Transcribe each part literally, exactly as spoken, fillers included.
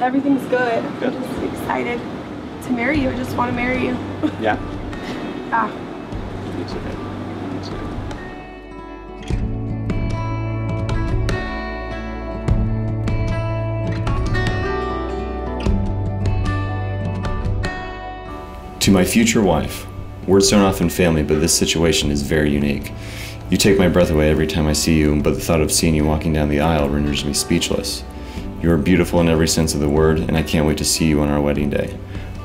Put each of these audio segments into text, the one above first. Everything's good. Good. I'm just excited to marry you. I just want to marry you. Yeah. Ah. It's okay. It's okay. To my future wife, words don't often fail me, but this situation is very unique. You take my breath away every time I see you, but the thought of seeing you walking down the aisle renders me speechless. You are beautiful in every sense of the word, and I can't wait to see you on our wedding day.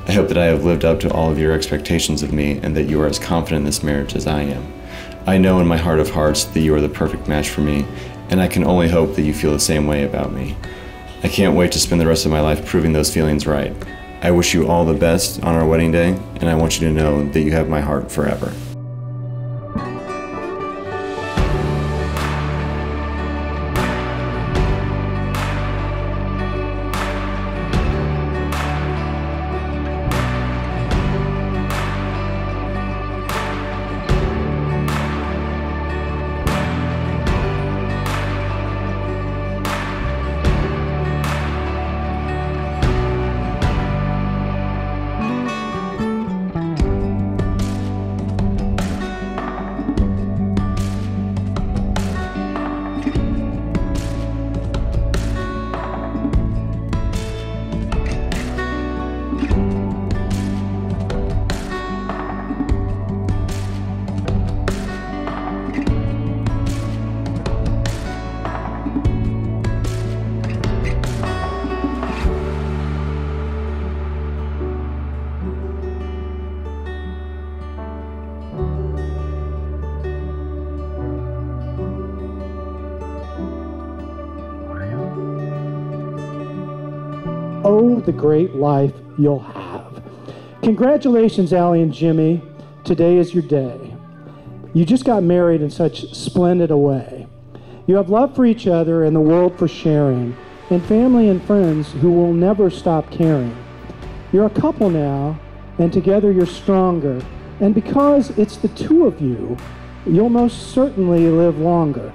I hope that I have lived up to all of your expectations of me and that you are as confident in this marriage as I am. I know in my heart of hearts that you are the perfect match for me, and I can only hope that you feel the same way about me. I can't wait to spend the rest of my life proving those feelings right. I wish you all the best on our wedding day, and I want you to know that you have my heart forever. Oh, the great life you'll have. Congratulations, Allie and Jimmy. Today is your day. You just got married in such splendid a way. You have love for each other and the world for sharing, and family and friends who will never stop caring. You're a couple now, and together you're stronger. And because it's the two of you, you'll most certainly live longer.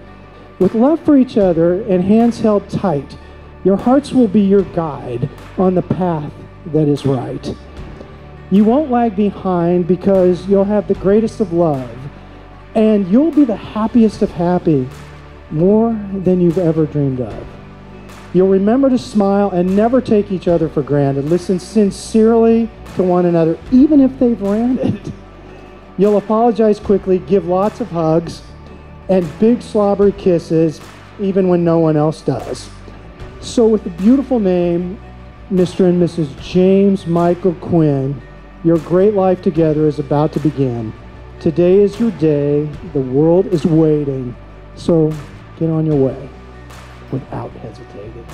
With love for each other and hands held tight, your hearts will be your guide on the path that is right. You won't lag behind because you'll have the greatest of love, and you'll be the happiest of happy, more than you've ever dreamed of. You'll remember to smile and never take each other for granted. Listen sincerely to one another, even if they've ranted. You'll apologize quickly, give lots of hugs, and big slobbery kisses, even when no one else does. So with the beautiful name, Mister and Missus James Michael Quinn, your great life together is about to begin. Today is your day. The world is waiting. So get on your way without hesitating.